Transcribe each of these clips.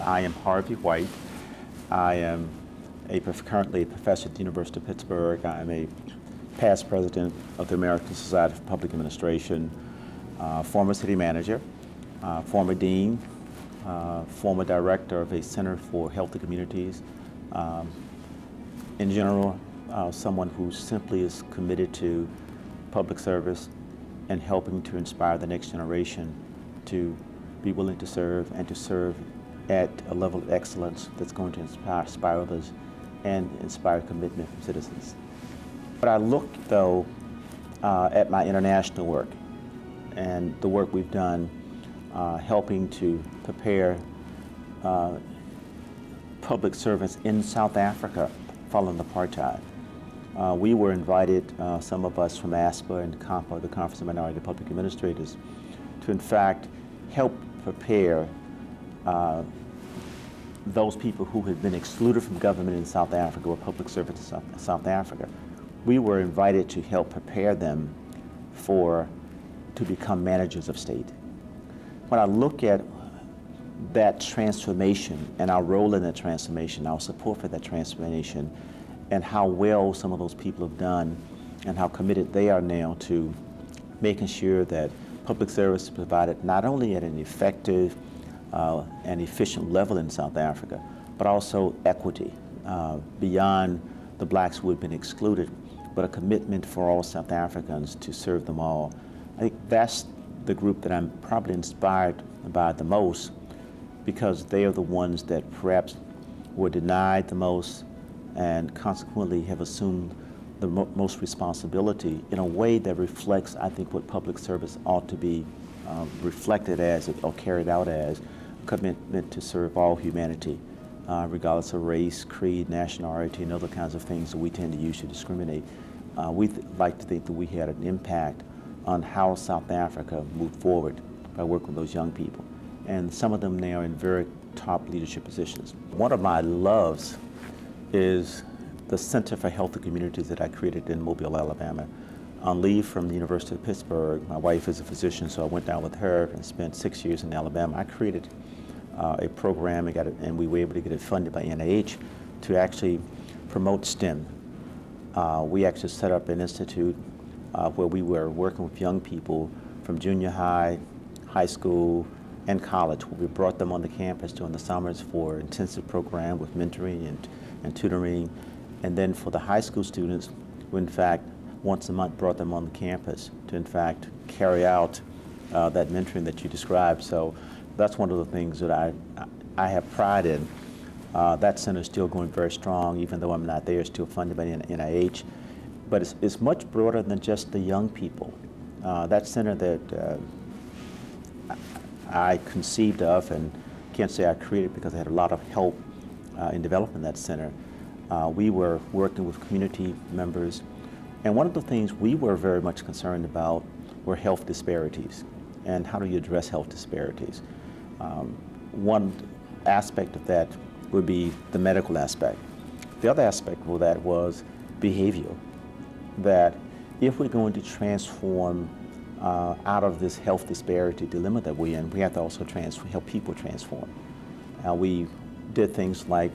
I am Harvey White. I am currently a professor at the University of Pittsburgh. I am a past president of the American Society for Public Administration, former city manager, former dean, former director of a Center for Healthy Communities. In general, someone who simply is committed to public service and helping to inspire the next generation to be willing to serve and to serve at a level of excellence that's going to inspire others and inspire commitment from citizens. But I look, though, at my international work and the work we've done helping to prepare public servants in South Africa following apartheid. We were invited, some of us from ASPA and COMPA, the Conference of Minority Public Administrators, to in fact help prepare those people who had been excluded from government in South Africa or public servants in South Africa. We were invited to help prepare them to become managers of state. When I look at that transformation and our role in that transformation, our support for that transformation, and how well some of those people have done and how committed they are now to making sure that public service is provided not only at an effective and efficient level in South Africa, but also equity beyond the blacks who have been excluded, but a commitment for all South Africans to serve them all. I think that's the group that I'm probably inspired by the most, because they are the ones that perhaps were denied the most and consequently have assumed the most responsibility in a way that reflects, I think, what public service ought to be reflected as or carried out as, a commitment to serve all humanity, regardless of race, creed, nationality, and other kinds of things that we tend to use to discriminate. We like to think that we had an impact on how South Africa moved forward by working with those young people. And some of them now are in very top leadership positions. One of my loves is the Center for Healthy Communities that I created in Mobile, Alabama. On leave from the University of Pittsburgh, my wife is a physician, so I went down with her and spent 6 years in Alabama. I created a program and we were able to get it funded by NIH to actually promote STEM. We actually set up an institute where we were working with young people from junior high, high school, and college. We brought them on the campus during the summers for an intensive program with mentoring and tutoring. And then for the high school students, we in fact once a month brought them on the campus to in fact carry out that mentoring that you described. So that's one of the things that I have pride in. That center is still going very strong, even though I'm not there. It's still funded by NIH. But it's much broader than just the young people. That center that I conceived of, and can't say I created because I had a lot of help in developing that center. We were working with community members, and one of the things we were very much concerned about were health disparities, and how do you address health disparities? One aspect of that would be the medical aspect. The other aspect of that was behavioral, that if we're going to transform out of this health disparity dilemma that we're in, we have to also help people transform. We did things like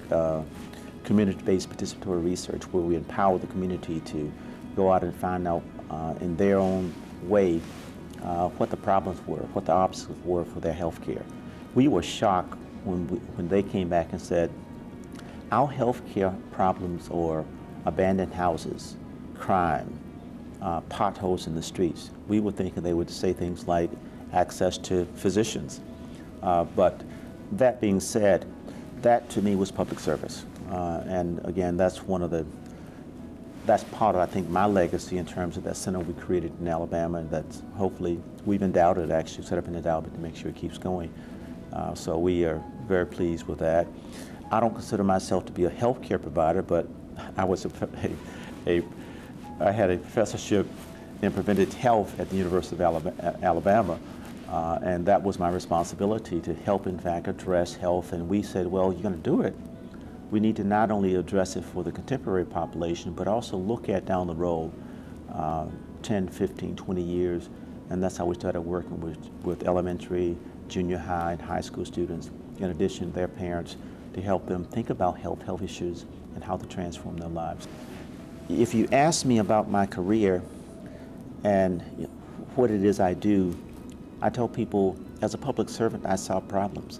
community-based participatory research, where we empower the community to go out and find out in their own way what the problems were, what the obstacles were for their health care. We were shocked when they came back and said, our health care problems are abandoned houses, crime, potholes in the streets. We were thinking they would say things like access to physicians. But that being said, that to me was public service. And again, that's part of, I think, my legacy in terms of that center we created in Alabama, and that's hopefully, we've endowed it actually, set up an endowment to make sure it keeps going. So we are very pleased with that. I don't consider myself to be a healthcare provider, but I was I had a professorship in preventive health at the University of Alabama, and that was my responsibility to help, in fact, address health. And we said, well, you're going to do it. We need to not only address it for the contemporary population, but also look at down the road, 10, 15, 20 years. And that's how we started working with elementary, junior high and high school students, in addition to their parents, to help them think about health issues and how to transform their lives. If you ask me about my career and what it is I do, I tell people, as a public servant, I solve problems.